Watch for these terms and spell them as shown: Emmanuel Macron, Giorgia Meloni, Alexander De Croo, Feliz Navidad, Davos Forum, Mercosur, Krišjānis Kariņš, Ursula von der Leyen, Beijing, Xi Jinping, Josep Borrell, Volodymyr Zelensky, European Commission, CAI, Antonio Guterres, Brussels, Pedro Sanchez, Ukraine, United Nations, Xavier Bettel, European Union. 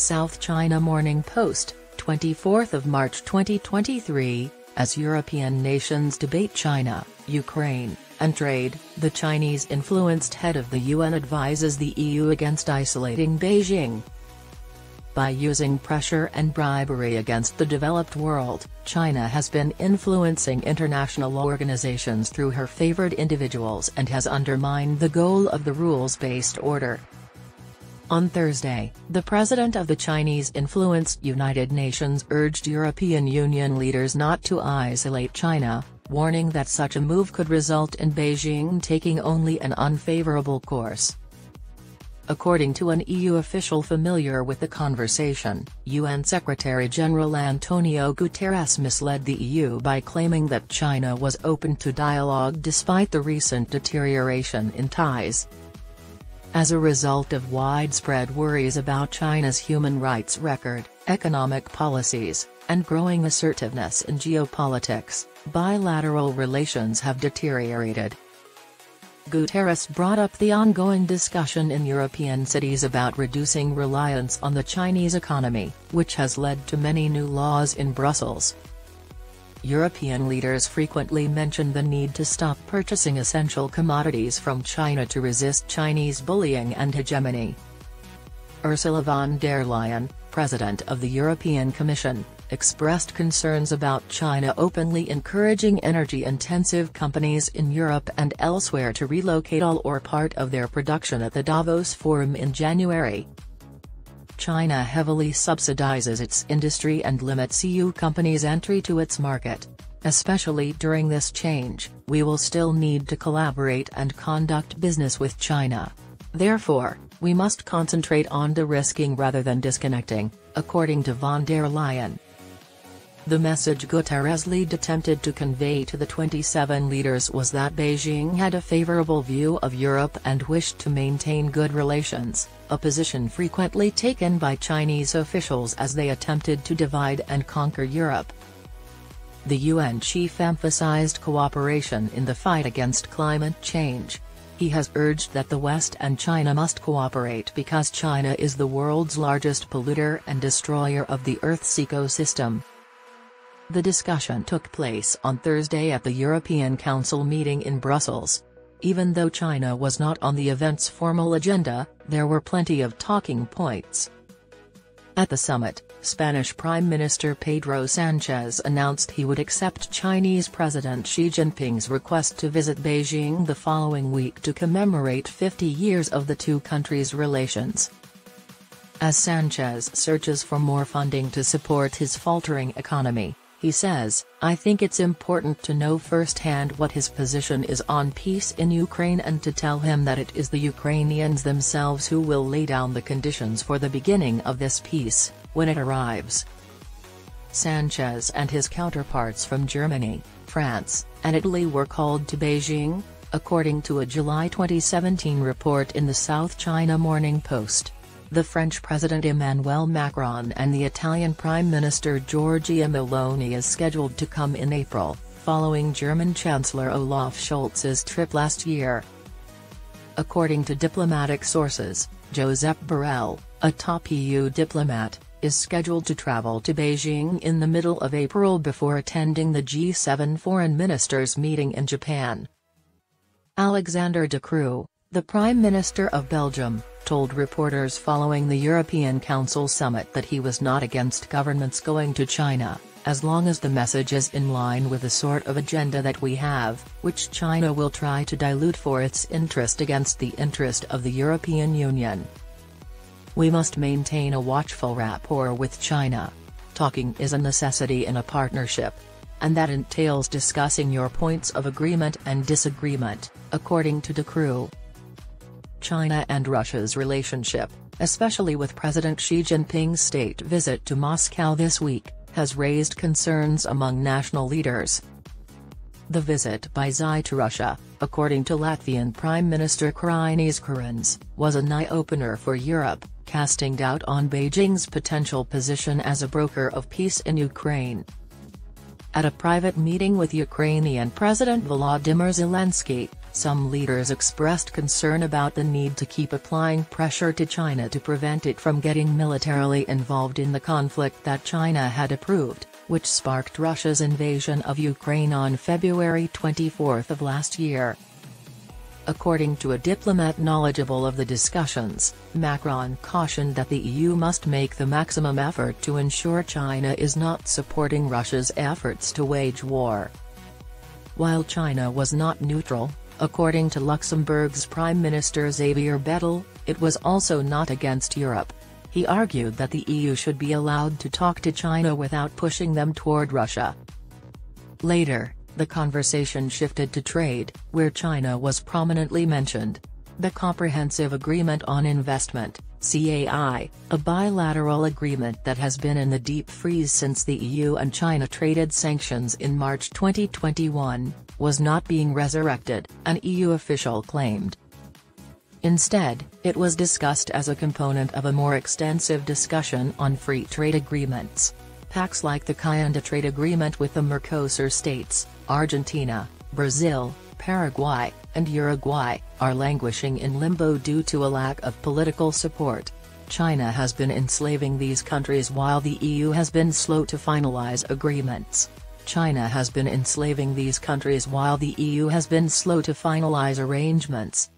South China Morning Post, 24th of March 2023, as European nations debate China, Ukraine, and trade, the Chinese-influenced head of the UN advises the EU against isolating Beijing. By using pressure and bribery against the developed world, China has been influencing international organizations through her favored individuals and has undermined the goal of the rules-based order. On Thursday, the president of the Chinese-influenced United Nations urged European Union leaders not to isolate China, warning that such a move could result in Beijing taking only an unfavorable course. According to an EU official familiar with the conversation, UN Secretary-General Antonio Guterres misled the EU by claiming that China was open to dialogue despite the recent deterioration in ties. As a result of widespread worries about China's human rights record, economic policies, and growing assertiveness in geopolitics, bilateral relations have deteriorated. Guterres brought up the ongoing discussion in European cities about reducing reliance on the Chinese economy, which has led to many new laws in Brussels. European leaders frequently mention the need to stop purchasing essential commodities from China to resist Chinese bullying and hegemony. Ursula von der Leyen, President of the European Commission, expressed concerns about China openly encouraging energy-intensive companies in Europe and elsewhere to relocate all or part of their production at the Davos Forum in January. China heavily subsidizes its industry and limits EU companies' entry to its market. Especially during this change, we will still need to collaborate and conduct business with China. Therefore, we must concentrate on de-risking rather than disconnecting, according to von der Leyen. The message Guterres' lead attempted to convey to the 27 leaders was that Beijing had a favorable view of Europe and wished to maintain good relations, a position frequently taken by Chinese officials as they attempted to divide and conquer Europe. The UN chief emphasized cooperation in the fight against climate change. He has urged that the West and China must cooperate because China is the world's largest polluter and destroyer of the Earth's ecosystem. The discussion took place on Thursday at the European Council meeting in Brussels. Even though China was not on the event's formal agenda, there were plenty of talking points. At the summit, Spanish Prime Minister Pedro Sanchez announced he would accept Chinese President Xi Jinping's request to visit Beijing the following week to commemorate 50 years of the two countries' relations. As Sanchez searches for more funding to support his faltering economy, he says, "I think it's important to know firsthand what his position is on peace in Ukraine and to tell him that it is the Ukrainians themselves who will lay down the conditions for the beginning of this peace, when it arrives." Sanchez and his counterparts from Germany, France, and Italy were called to Beijing, according to a July 2017 report in the South China Morning Post. The French President Emmanuel Macron and the Italian Prime Minister Giorgia Meloni is scheduled to come in April, following German Chancellor Olaf Scholz's trip last year. According to diplomatic sources, Josep Borrell, a top EU diplomat, is scheduled to travel to Beijing in the middle of April before attending the G7 foreign ministers meeting in Japan. Alexander De Croo, the Prime Minister of Belgium, told reporters following the European Council summit that he was not against governments going to China, as long as the message is in line with the sort of agenda that we have, which China will try to dilute for its interest against the interest of the European Union. We must maintain a watchful rapport with China. Talking is a necessity in a partnership. And that entails discussing your points of agreement and disagreement, according to De Croo. China and Russia's relationship, especially with President Xi Jinping's state visit to Moscow this week, has raised concerns among national leaders. The visit by Xi to Russia, according to Latvian Prime Minister Krišjānis Kariņš, was an eye-opener for Europe, casting doubt on Beijing's potential position as a broker of peace in Ukraine. At a private meeting with Ukrainian President Volodymyr Zelensky, some leaders expressed concern about the need to keep applying pressure to China to prevent it from getting militarily involved in the conflict that China had approved, which sparked Russia's invasion of Ukraine on February 24 of last year. According to a diplomat knowledgeable of the discussions, Macron cautioned that the EU must make the maximum effort to ensure China is not supporting Russia's efforts to wage war. While China was not neutral, according to Luxembourg's Prime Minister Xavier Bettel, it was also not against Europe. He argued that the EU should be allowed to talk to China without pushing them toward Russia. Later, the conversation shifted to trade, where China was prominently mentioned. The Comprehensive Agreement on Investment (CAI), a bilateral agreement that has been in the deep freeze since the EU and China traded sanctions in March 2021, was not being resurrected, an EU official claimed. Instead, it was discussed as a component of a more extensive discussion on free trade agreements. Pacts like the CAI trade agreement with the Mercosur states, Argentina, Brazil, Paraguay, and Uruguay, are languishing in limbo due to a lack of political support. China has been enslaving these countries while the EU has been slow to finalize agreements. China has been enslaving these countries while the EU has been slow to finalize arrangements,